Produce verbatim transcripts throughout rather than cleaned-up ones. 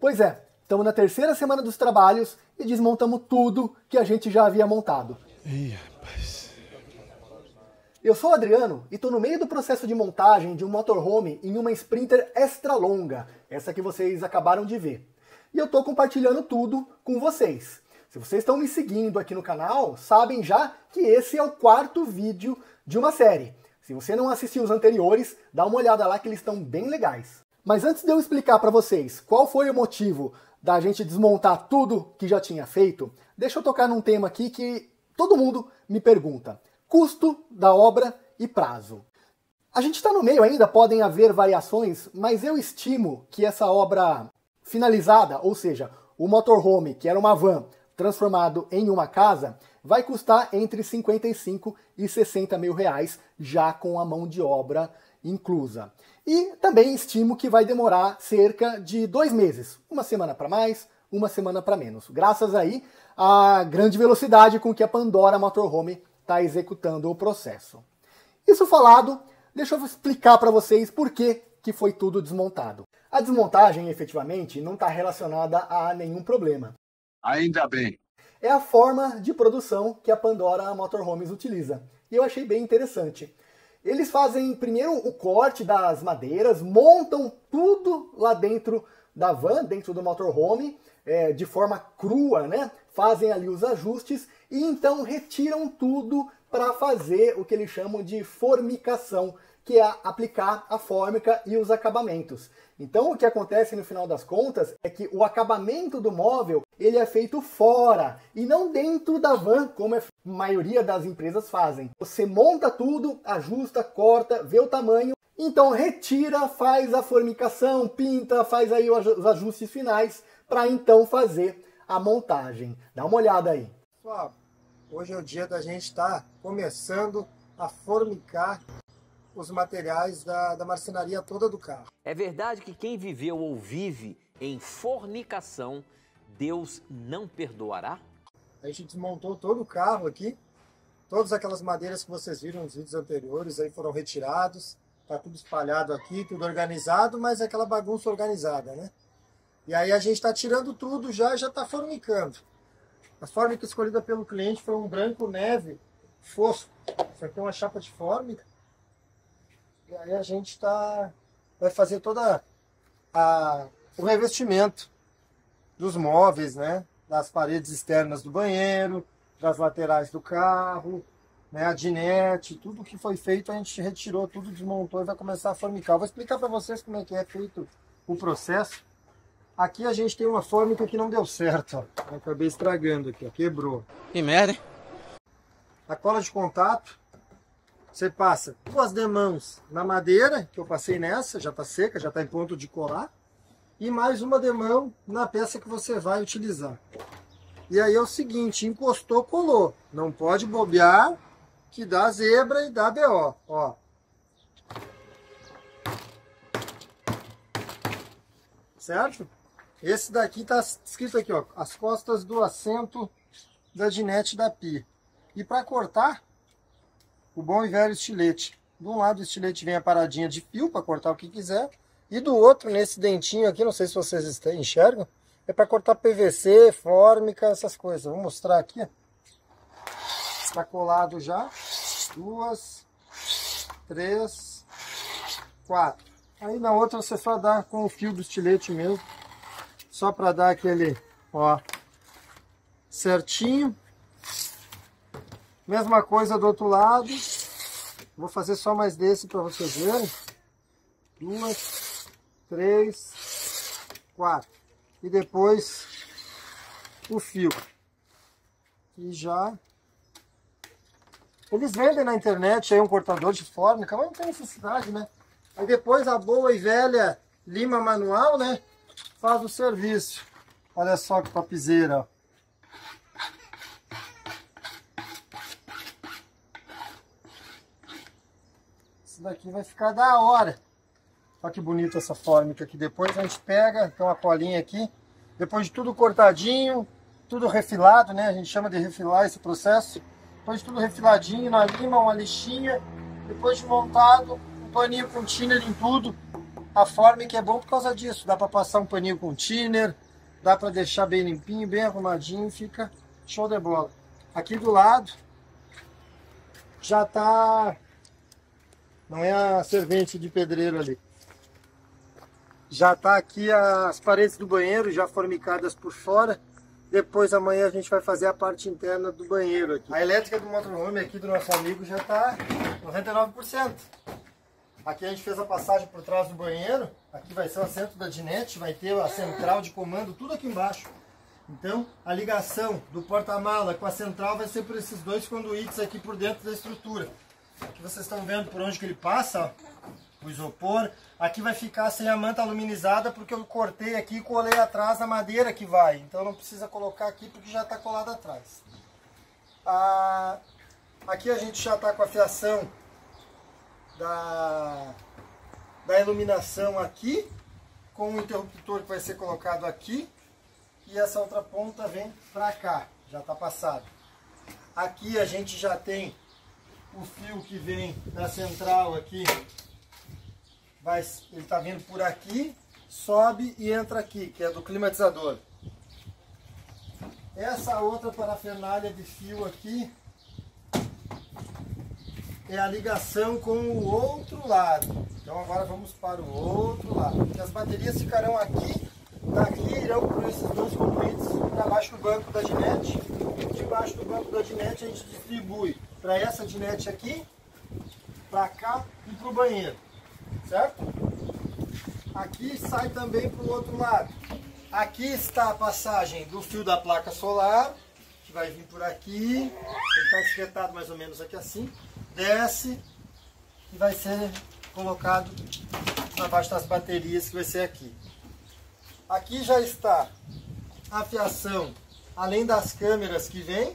Pois é, estamos na terceira semana dos trabalhos e desmontamos tudo que a gente já havia montado. Ih, rapaz. Eu sou o Adriano e estou no meio do processo de montagem de um motorhome em uma Sprinter extra longa, essa que vocês acabaram de ver. E eu estou compartilhando tudo com vocês. Se vocês estão me seguindo aqui no canal, sabem já que esse é o quarto vídeo de uma série. Se você não assistiu os anteriores, dá uma olhada lá que eles estão bem legais. Mas antes de eu explicar para vocês qual foi o motivo da gente desmontar tudo que já tinha feito, deixa eu tocar num tema aqui que todo mundo me pergunta. Custo da obra e prazo. A gente está no meio ainda, podem haver variações, mas eu estimo que essa obra finalizada, ou seja, o motorhome, que era uma van, transformado em uma casa, vai custar entre cinquenta e cinco e sessenta mil reais, já com a mão de obra inclusa. E também estimo que vai demorar cerca de dois meses, uma semana para mais, uma semana para menos, graças aí à grande velocidade com que a Pandora Motorhome está executando o processo. Isso falado, deixa eu explicar para vocês por que que foi tudo desmontado. A desmontagem, efetivamente, não está relacionada a nenhum problema. Ainda bem. É a forma de produção que a Pandora Motorhomes utiliza. E eu achei bem interessante. Eles fazem primeiro o corte das madeiras, montam tudo lá dentro da van, dentro do motorhome, é, de forma crua, né? Fazem ali os ajustes e então retiram tudo para fazer o que eles chamam de formicação, que é aplicar a fórmica e os acabamentos. Então, o que acontece no final das contas é que o acabamento do móvel ele é feito fora e não dentro da van, como a maioria das empresas fazem. Você monta tudo, ajusta, corta, vê o tamanho, então retira, faz a formicação, pinta, faz aí os ajustes finais para então fazer a montagem. Dá uma olhada aí. Pessoal, hoje é o dia da gente estar tá começando a formicar os materiais da, da marcenaria toda do carro. É verdade que quem viveu ou vive em fornicação, Deus não perdoará? A gente desmontou todo o carro aqui, todas aquelas madeiras que vocês viram nos vídeos anteriores aí foram retirados, tá tudo espalhado aqui, tudo organizado, mas é aquela bagunça organizada, né? E aí a gente tá tirando tudo já e já tá fornicando. A fórmica escolhida pelo cliente foi um branco neve fosco, isso aqui é uma chapa de fórmica. E aí a gente tá, vai fazer toda a, o revestimento dos móveis, né? Das paredes externas do banheiro, das laterais do carro, né? A dinete, tudo que foi feito a gente retirou, tudo desmontou e vai começar a formicar. Eu vou explicar para vocês como é que é feito o processo. Aqui a gente tem uma fórmica que não deu certo, ó. Eu acabei estragando aqui, ó. Quebrou. Que merda, hein? A cola de contato. Você passa duas demãos na madeira, que eu passei nessa, já está seca, já está em ponto de colar. E mais uma demão na peça que você vai utilizar. E aí é o seguinte, encostou, colou. Não pode bobear, que dá zebra e dá B O. Ó. Certo? Esse daqui está escrito aqui, ó, as costas do assento da dinete da pia. E para cortar, o bom e velho estilete. De um lado o estilete vem a paradinha de fio para cortar o que quiser. E do outro, nesse dentinho aqui, não sei se vocês enxergam, é para cortar P V C, fórmica, essas coisas. Vou mostrar aqui. Está colado já. Duas, três, quatro. Aí na outra você só dá com o fio do estilete mesmo. Só para dar aquele, ó, certinho. Mesma coisa do outro lado. Vou fazer só mais desse para vocês verem. Duas, três, quatro. E depois o fio. E já... Eles vendem na internet aí um cortador de fórmica, mas não tem necessidade, né? Aí depois a boa e velha lima manual, né? Faz o serviço. Olha só que papizeira, ó. Daqui vai ficar da hora. Olha que bonita essa fórmica aqui. Depois a gente pega, então a colinha aqui, depois de tudo cortadinho, tudo refilado, né? A gente chama de refilar esse processo. Depois de tudo refiladinho, na lima, uma lixinha, depois de montado, um paninho com thinner em tudo, A Formic é bom por causa disso, dá para passar um paninho com thinner, dá para deixar bem limpinho, bem arrumadinho, fica show de bola. Aqui do lado já tá, não é a servente de pedreiro ali, já tá aqui as paredes do banheiro já formicadas por fora. Depois amanhã a gente vai fazer a parte interna do banheiro aqui. A elétrica do motorhome aqui do nosso amigo já tá noventa e nove por cento. Aqui a gente fez a passagem por trás do banheiro. Aqui vai ser o assento da dinete, vai ter a central de comando, tudo aqui embaixo. Então a ligação do porta-mala com a central vai ser por esses dois conduítes aqui por dentro da estrutura. Aqui vocês estão vendo por onde que ele passa, ó, o isopor. Aqui vai ficar sem a manta aluminizada porque eu cortei aqui e colei atrás a madeira que vai. Então não precisa colocar aqui porque já está colado atrás. Ah, aqui a gente já está com a fiação Da, da iluminação aqui, com o interruptor que vai ser colocado aqui, e essa outra ponta vem para cá, já está passado. Aqui a gente já tem o fio que vem da central aqui, vai, ele está vindo por aqui, sobe e entra aqui, que é do climatizador. Essa outra parafernália de fio aqui é a ligação com o outro lado. Então agora vamos para o outro lado, porque as baterias ficarão aqui, daqui irão por esses dois compridos para baixo do banco da dinete. Debaixo do banco da dinete a gente distribui para essa dinete aqui, para cá e para o banheiro, certo? Aqui sai também para o outro lado. Aqui está a passagem do fio da placa solar, que vai vir por aqui. Ele está espetado mais ou menos aqui assim, desce e vai ser colocado abaixo das baterias, que vai ser aqui. Aqui já está a fiação, além das câmeras que vem,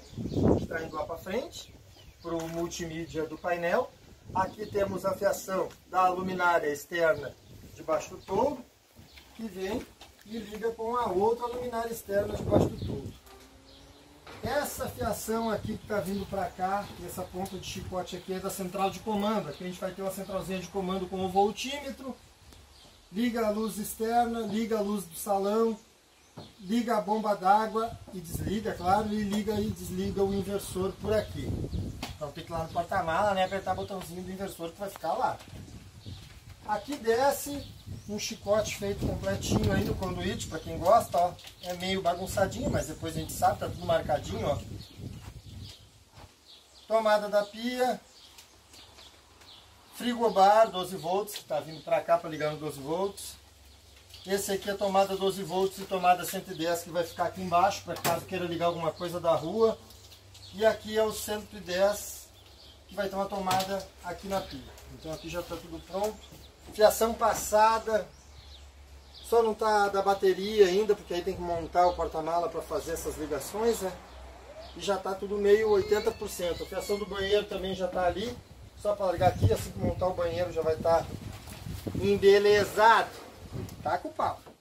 que está indo lá para frente, para o multimídia do painel. Aqui temos a fiação da luminária externa debaixo do toldo, que vem e liga com a outra luminária externa debaixo do toldo. Essa fiação aqui que está vindo para cá, essa ponta de chicote aqui, é da central de comando. Aqui a gente vai ter uma centralzinha de comando com o voltímetro, liga a luz externa, liga a luz do salão, liga a bomba d'água e desliga, claro, e liga e desliga o inversor por aqui. Então tem que ir lá no porta-mala, né, apertar o botãozinho do inversor que vai ficar lá. Aqui desce um chicote feito completinho aí no conduíte, para quem gosta, ó. É meio bagunçadinho, mas depois a gente sabe, tá tudo marcadinho, ó. Tomada da pia, frigobar doze volts, que tá vindo para cá para ligar no doze volts. Esse aqui é tomada doze volts e tomada cento e dez, que vai ficar aqui embaixo, para caso queira ligar alguma coisa da rua. E aqui é o cento e dez, que vai ter uma tomada aqui na pia. Então aqui já tá tudo pronto. Fiação passada, só não tá da bateria ainda, porque aí tem que montar o porta-mala para fazer essas ligações, né? E já tá tudo meio oitenta por cento. A fiação do banheiro também já tá ali, só para ligar aqui, assim que montar o banheiro já vai estar embelezado. Tá com o papo.